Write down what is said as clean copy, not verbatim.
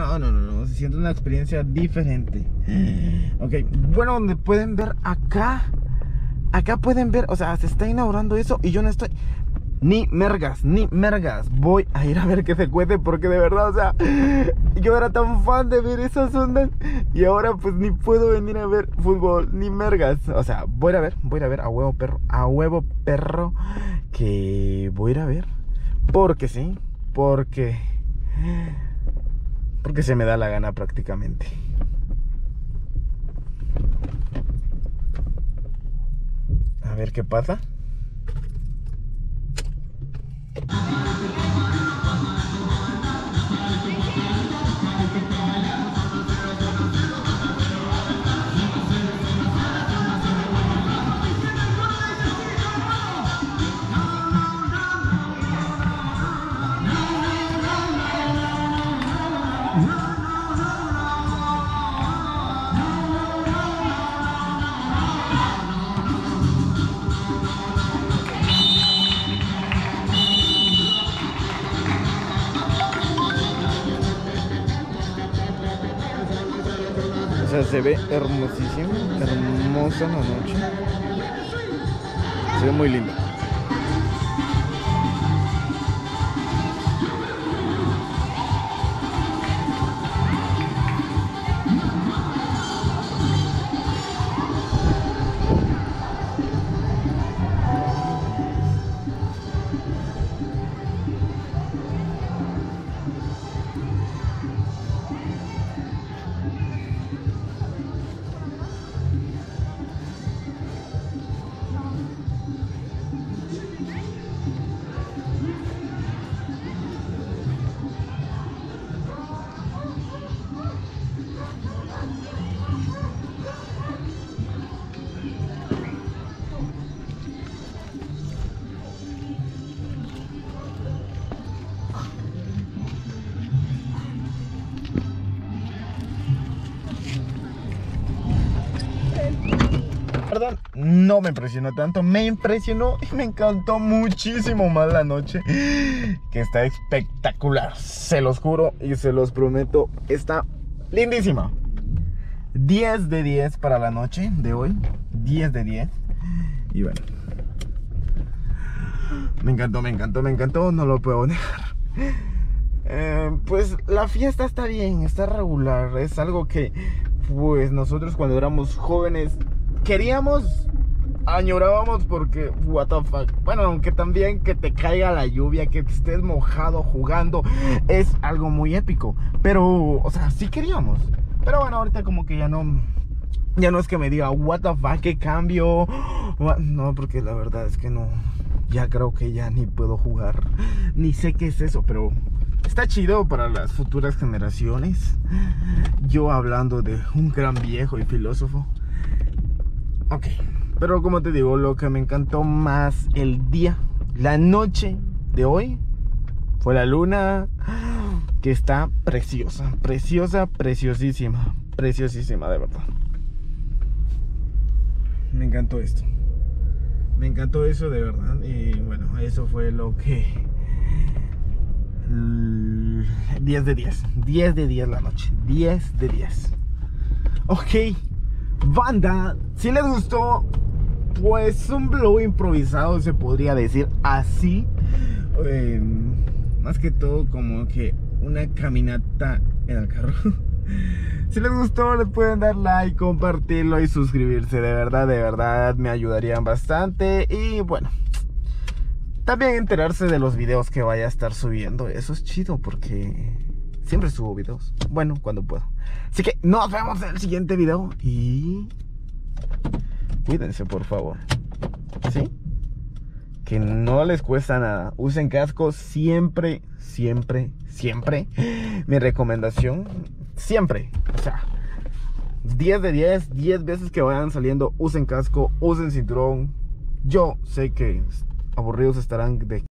No, se siente una experiencia diferente. Ok, bueno, donde pueden ver acá, acá pueden ver, o sea, se está inaugurando eso y yo no estoy ni mergas, voy a ir a ver que se cuece, porque de verdad, o sea, yo era tan fan de ver esas ondas y ahora pues ni puedo venir a ver fútbol, ni mergas. O sea, voy a ir a ver a huevo perro, que voy a ir a ver, porque sí, porque se me da la gana prácticamente. A ver qué pasa. O sea, se ve hermosísimo, hermosa la noche. Se ve muy lindo. No me impresionó tanto, me impresionó y me encantó muchísimo más la noche, que está espectacular, se los juro y se los prometo, está lindísima. 10 de 10 para la noche de hoy, 10 de 10. Y bueno, me encantó, no lo puedo negar. Pues la fiesta está bien, está regular, es algo que pues nosotros cuando éramos jóvenes queríamos, añorábamos, porque what the fuck. Bueno, aunque también que te caiga la lluvia, que estés mojado jugando, es algo muy épico. Pero, o sea, sí queríamos. Pero bueno, ahorita como que ya no es que me diga what the fuck, qué cambio. No, porque la verdad es que no. Ya creo que ya ni puedo jugar, ni sé qué es eso, pero está chido para las futuras generaciones. Yo hablando de un gran viejo y filósofo. Ok, pero como te digo, lo que me encantó más el día, la noche de hoy, fue la luna, que está preciosísima, de verdad. Me encantó esto, me encantó eso de verdad. Y bueno, eso fue lo que... 10 de 10, 10 de 10 la noche, 10 de 10. Ok, banda, si les gustó, pues un vlog improvisado, se podría decir así. Más que todo como que una caminata en el carro. Si les gustó, les pueden dar like, compartirlo y suscribirse. De verdad, me ayudarían bastante. Y bueno, también enterarse de los videos que vaya a estar subiendo. Eso es chido porque... siempre subo videos, bueno, cuando puedo. Así que nos vemos en el siguiente video y cuídense, por favor. ¿Sí? Que no les cuesta nada. Usen cascos siempre, siempre, siempre. Mi recomendación, siempre. O sea, 10 de 10, 10 veces que vayan saliendo, usen casco, usen cinturón. Yo sé que aburridos estarán de...